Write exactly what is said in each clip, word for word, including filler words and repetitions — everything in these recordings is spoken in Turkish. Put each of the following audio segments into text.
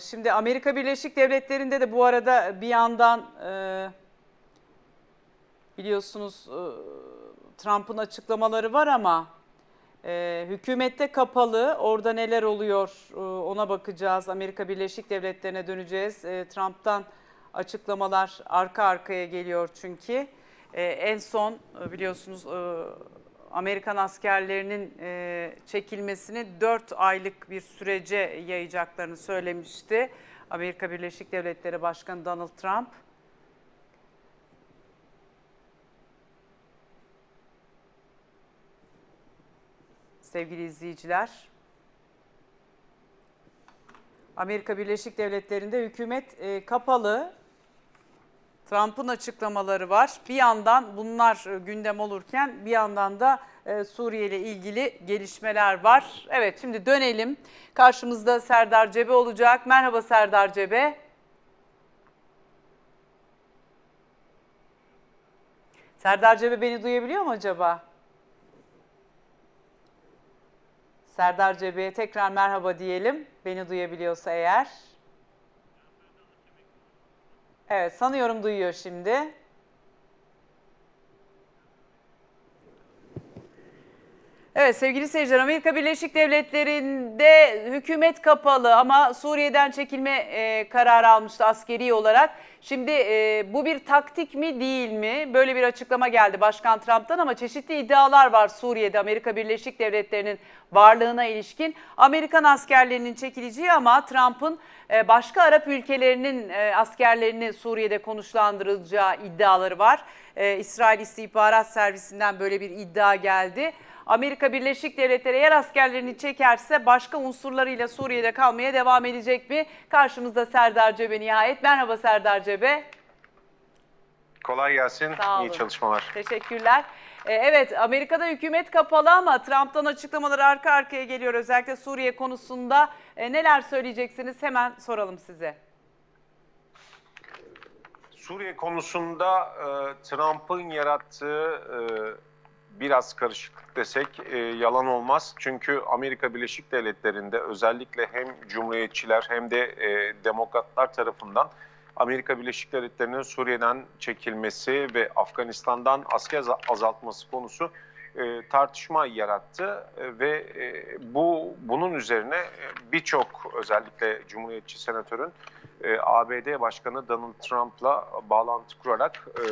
Şimdi Amerika Birleşik Devletleri'nde de bu arada bir yandan e, biliyorsunuz e, Trump'ın açıklamaları var ama e, hükümette kapalı, orada neler oluyor e, ona bakacağız. Amerika Birleşik Devletleri'ne döneceğiz. E, Trump'tan açıklamalar arka arkaya geliyor çünkü. E, en son biliyorsunuz e, Amerikan askerlerinin çekilmesini dört aylık bir sürece yayacaklarını söylemişti Amerika Birleşik Devletleri Başkanı Donald Trump. Sevgili izleyiciler, Amerika Birleşik Devletleri'nde hükümet kapalı. Trump'ın açıklamaları var. Bir yandan bunlar gündem olurken bir yandan da Suriye ile ilgili gelişmeler var. Evet, şimdi dönelim. Karşımızda Serdar Cebe olacak. Merhaba Serdar Cebe. Serdar Cebe beni duyabiliyor mu acaba? Serdar Cebe'ye tekrar merhaba diyelim. Beni duyabiliyorsa eğer. Evet, sanıyorum duyuyor şimdi. Evet sevgili seyirciler, Amerika Birleşik Devletleri'nde hükümet kapalı ama Suriye'den çekilme e, kararı almıştı askeri olarak. Şimdi e, bu bir taktik mi değil mi? Böyle bir açıklama geldi Başkan Trump'tan ama çeşitli iddialar var Suriye'de Amerika Birleşik Devletleri'nin varlığına ilişkin. Amerikan askerlerinin çekileceği ama Trump'ın e, başka Arap ülkelerinin e, askerlerini Suriye'de konuşlandıracağı iddiaları var. E, İsrail İstihbarat Servisi'nden böyle bir iddia geldi. Amerika Birleşik Devletleri eğer askerlerini çekerse başka unsurlarıyla Suriye'de kalmaya devam edecek mi? Karşımızda Serdar Cebe nihayet. Merhaba Serdar Cebe. Kolay gelsin. Sağ olun. İyi çalışmalar. Teşekkürler. Evet, Amerika'da hükümet kapalı ama Trump'tan açıklamalar arka arkaya geliyor. Özellikle Suriye konusunda neler söyleyeceksiniz? Hemen soralım size. Suriye konusunda Trump'ın yarattığı biraz karışıklık desek e, yalan olmaz. Çünkü Amerika Birleşik Devletleri'nde özellikle hem Cumhuriyetçiler hem de e, Demokratlar tarafından Amerika Birleşik Devletleri'nin Suriye'den çekilmesi ve Afganistan'dan asker azaltması konusu e, tartışma yarattı. E, ve e, bu bunun üzerine birçok özellikle Cumhuriyetçi senatörün e, A B D Başkanı Donald Trump'la bağlantı kurarak e,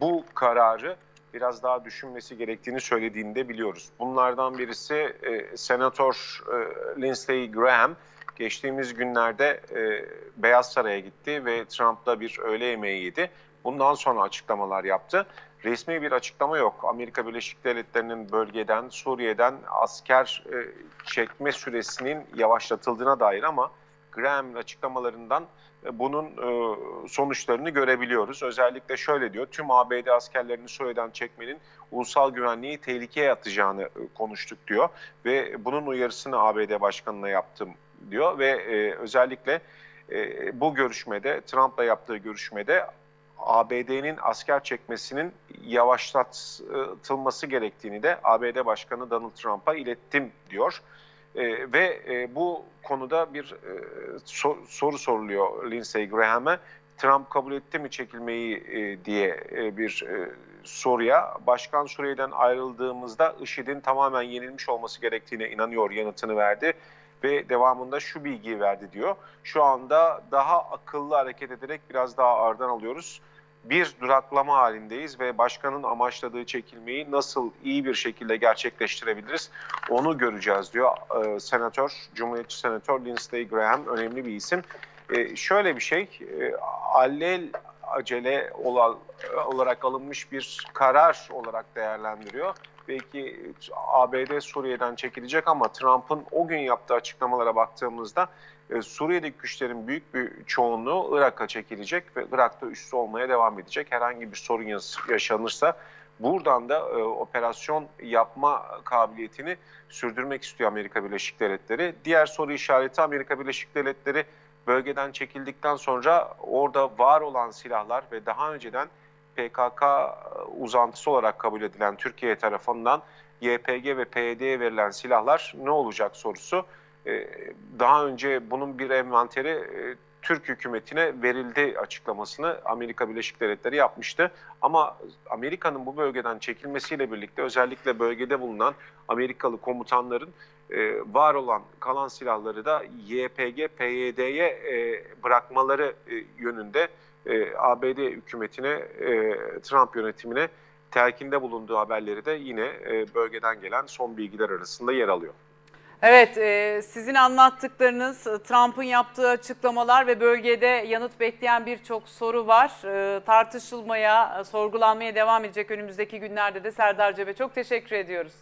bu kararı biraz daha düşünmesi gerektiğini söylediğini de biliyoruz. Bunlardan birisi e, Senatör e, Lindsey Graham geçtiğimiz günlerde e, Beyaz Saray'a gitti ve Trump'la bir öğle yemeği yedi. Bundan sonra açıklamalar yaptı. Resmi bir açıklama yok. Amerika Birleşik Devletleri'nin bölgeden, Suriye'den asker e, çekme süresinin yavaşlatıldığına dair ama Graham'ın açıklamalarından bunun sonuçlarını görebiliyoruz. Özellikle şöyle diyor, tüm A B D askerlerini Suriye'den çekmenin ulusal güvenliği tehlikeye atacağını konuştuk diyor. Ve bunun uyarısını A B D Başkanı'na yaptım diyor. Ve özellikle bu görüşmede, Trump'la yaptığı görüşmede A B D'nin asker çekmesinin yavaşlatılması gerektiğini de A B D Başkanı Donald Trump'a ilettim diyor. Ee, ve e, bu konuda bir e, so, soru soruluyor Lindsey Graham'a. Trump kabul etti mi çekilmeyi e, diye e, bir e, soruya. Başkan Suriye'den ayrıldığımızda IŞİD'in tamamen yenilmiş olması gerektiğine inanıyor yanıtını verdi. Ve devamında şu bilgiyi verdi diyor. Şu anda daha akıllı hareket ederek biraz daha ağırdan alıyoruz. Bir duraklama halindeyiz ve başkanın amaçladığı çekilmeyi nasıl iyi bir şekilde gerçekleştirebiliriz onu göreceğiz diyor ee, senatör, Cumhuriyetçi senatör Lindsey Graham, önemli bir isim. Ee, şöyle bir şey, e, alel acele olan, olarak alınmış bir karar olarak değerlendiriyor. Belki A B D Suriye'den çekilecek ama Trump'ın o gün yaptığı açıklamalara baktığımızda Suriye'deki güçlerin büyük bir çoğunluğu Irak'a çekilecek ve Irak'ta üssü olmaya devam edecek. Herhangi bir sorun yaşanırsa buradan da e, operasyon yapma kabiliyetini sürdürmek istiyor Amerika Birleşik Devletleri. Diğer soru işareti, Amerika Birleşik Devletleri bölgeden çekildikten sonra orada var olan silahlar ve daha önceden P K K uzantısı olarak kabul edilen Türkiye tarafından Y P G ve P Y D'ye verilen silahlar ne olacak sorusu. daha önce bunun bir envanteri Türk hükümetine verildi açıklamasını Amerika Birleşik Devletleri yapmıştı. Ama Amerika'nın bu bölgeden çekilmesiyle birlikte özellikle bölgede bulunan Amerikalı komutanların var olan kalan silahları da Y P G, P Y D'ye bırakmaları yönünde A B D hükümetine, Trump yönetimine telkinde bulunduğu haberleri de yine bölgeden gelen son bilgiler arasında yer alıyor. Evet, sizin anlattıklarınız, Trump'ın yaptığı açıklamalar ve bölgede yanıt bekleyen birçok soru var. Tartışılmaya, sorgulanmaya devam edecek önümüzdeki günlerde de. Serdar Cebe, çok teşekkür ediyoruz.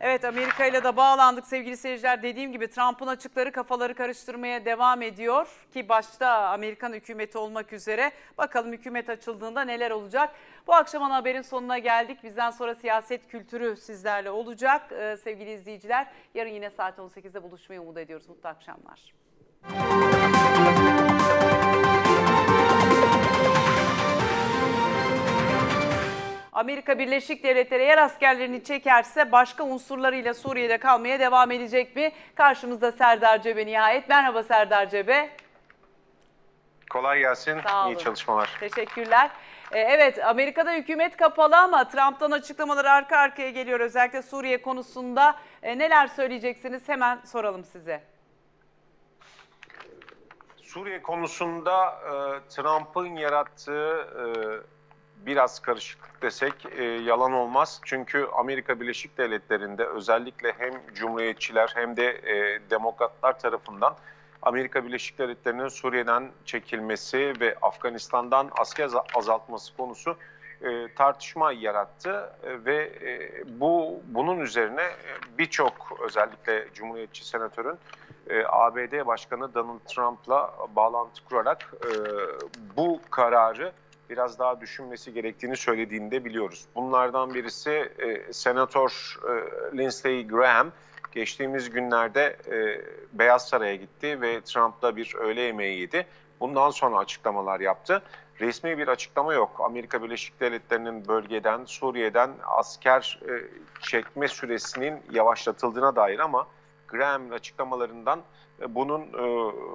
Evet, Amerika ile de bağlandık sevgili seyirciler. Dediğim gibi Trump'ın açıkları kafaları karıştırmaya devam ediyor ki başta Amerikan hükümeti olmak üzere. Bakalım hükümet açıldığında neler olacak? Bu akşam ana haberin sonuna geldik. Bizden sonra siyaset kültürü sizlerle olacak ee, sevgili izleyiciler. Yarın yine saat on sekizde buluşmayı umut ediyoruz. Mutlu akşamlar. Amerika Birleşik Devletleri eğer askerlerini çekerse başka unsurlarıyla Suriye'de kalmaya devam edecek mi? Karşımızda Serdar Cebe nihayet. Merhaba Serdar Cebe. Kolay gelsin. İyi çalışmalar. Teşekkürler. Ee, evet, Amerika'da hükümet kapalı ama Trump'tan açıklamalar arka arkaya geliyor. Özellikle Suriye konusunda ee, neler söyleyeceksiniz? Hemen soralım size. Suriye konusunda e, Trump'ın yarattığı... E, biraz karışıklık desek e, yalan olmaz. Çünkü Amerika Birleşik Devletleri'nde özellikle hem Cumhuriyetçiler hem de e, Demokratlar tarafından Amerika Birleşik Devletleri'nin Suriye'den çekilmesi ve Afganistan'dan asker azaltması konusu e, tartışma yarattı. E, ve e, bu bunun üzerine birçok özellikle Cumhuriyetçi senatörün e, A B D Başkanı Donald Trump'la bağlantı kurarak e, bu kararı biraz daha düşünmesi gerektiğini söylediğini de biliyoruz. Bunlardan birisi e, Senatör e, Lindsey Graham geçtiğimiz günlerde e, Beyaz Saray'a gitti ve Trump'la bir öğle yemeği yedi. Bundan sonra açıklamalar yaptı. Resmi bir açıklama yok. Amerika Birleşik Devletleri'nin bölgeden, Suriye'den asker e, çekme süresinin yavaşlatıldığına dair ama Graham'ın açıklamalarından bunun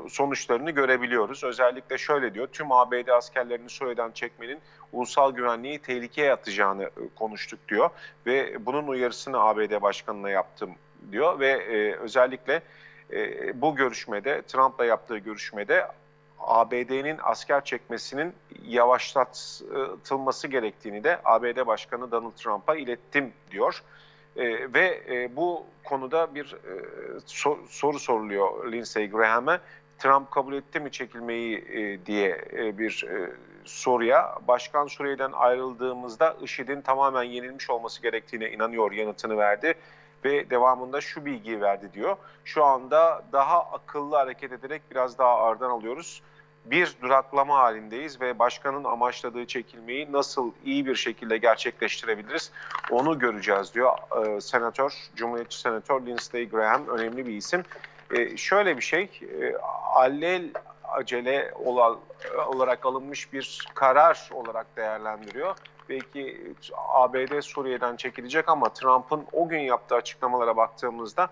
sonuçlarını görebiliyoruz. Özellikle şöyle diyor, tüm A B D askerlerini Suriye'den çekmenin ulusal güvenliği tehlikeye atacağını konuştuk diyor. Ve bunun uyarısını A B D Başkanı'na yaptım diyor. Ve özellikle bu görüşmede, Trump'la yaptığı görüşmede A B D'nin asker çekmesinin yavaşlatılması gerektiğini de A B D Başkanı Donald Trump'a ilettim diyor. Ee, ve e, bu konuda bir e, sor, soru soruluyor Lindsey Graham'a. Trump kabul etti mi çekilmeyi e, diye e, bir e, soruya. Başkan Suriye'den ayrıldığımızda IŞİD'in tamamen yenilmiş olması gerektiğine inanıyor yanıtını verdi. Ve devamında şu bilgiyi verdi diyor. Şu anda daha akıllı hareket ederek biraz daha ağırdan alıyoruz. Bir duraklama halindeyiz ve başkanın amaçladığı çekilmeyi nasıl iyi bir şekilde gerçekleştirebiliriz onu göreceğiz diyor ee, senatör, Cumhuriyetçi senatör Lindsey Graham, önemli bir isim. Ee, şöyle bir şey, e, alel acele olan, olarak alınmış bir karar olarak değerlendiriyor. Belki A B D Suriye'den çekilecek ama Trump'ın o gün yaptığı açıklamalara baktığımızda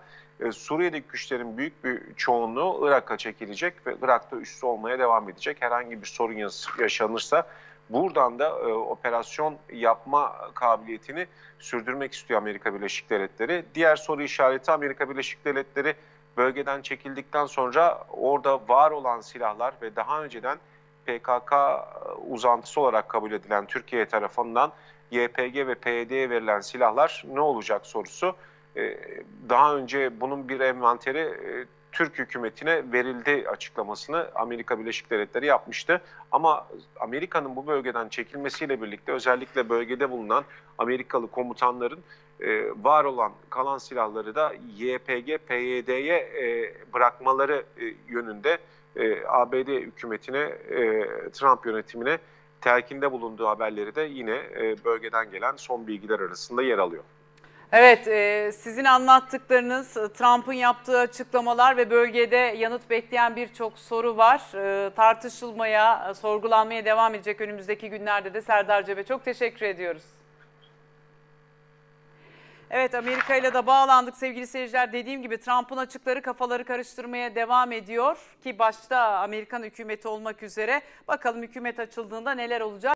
Suriye'deki güçlerin büyük bir çoğunluğu Irak'a çekilecek ve Irak'ta üssü olmaya devam edecek. Herhangi bir sorun yaşanırsa buradan da e, operasyon yapma kabiliyetini sürdürmek istiyor Amerika Birleşik Devletleri. Diğer soru işareti, Amerika Birleşik Devletleri bölgeden çekildikten sonra orada var olan silahlar ve daha önceden P K K uzantısı olarak kabul edilen Türkiye tarafından Y P G ve P Y D'ye verilen silahlar ne olacak sorusu. Daha önce bunun bir envanteri Türk hükümetine verildi açıklamasını Amerika Birleşik Devletleri yapmıştı. Ama Amerika'nın bu bölgeden çekilmesiyle birlikte özellikle bölgede bulunan Amerikalı komutanların var olan kalan silahları da Y P G, P Y D'ye bırakmaları yönünde A B D hükümetine, Trump yönetimine telkinde bulunduğu haberleri de yine bölgeden gelen son bilgiler arasında yer alıyor. Evet, sizin anlattıklarınız, Trump'ın yaptığı açıklamalar ve bölgede yanıt bekleyen birçok soru var. Tartışılmaya, sorgulanmaya devam edecek önümüzdeki günlerde de. Serdar Cebe, çok teşekkür ediyoruz. Evet, Amerika ile de bağlandık sevgili seyirciler. Dediğim gibi Trump'ın açıkları kafaları karıştırmaya devam ediyor ki başta Amerikan hükümeti olmak üzere bakalım hükümet açıldığında neler olacak?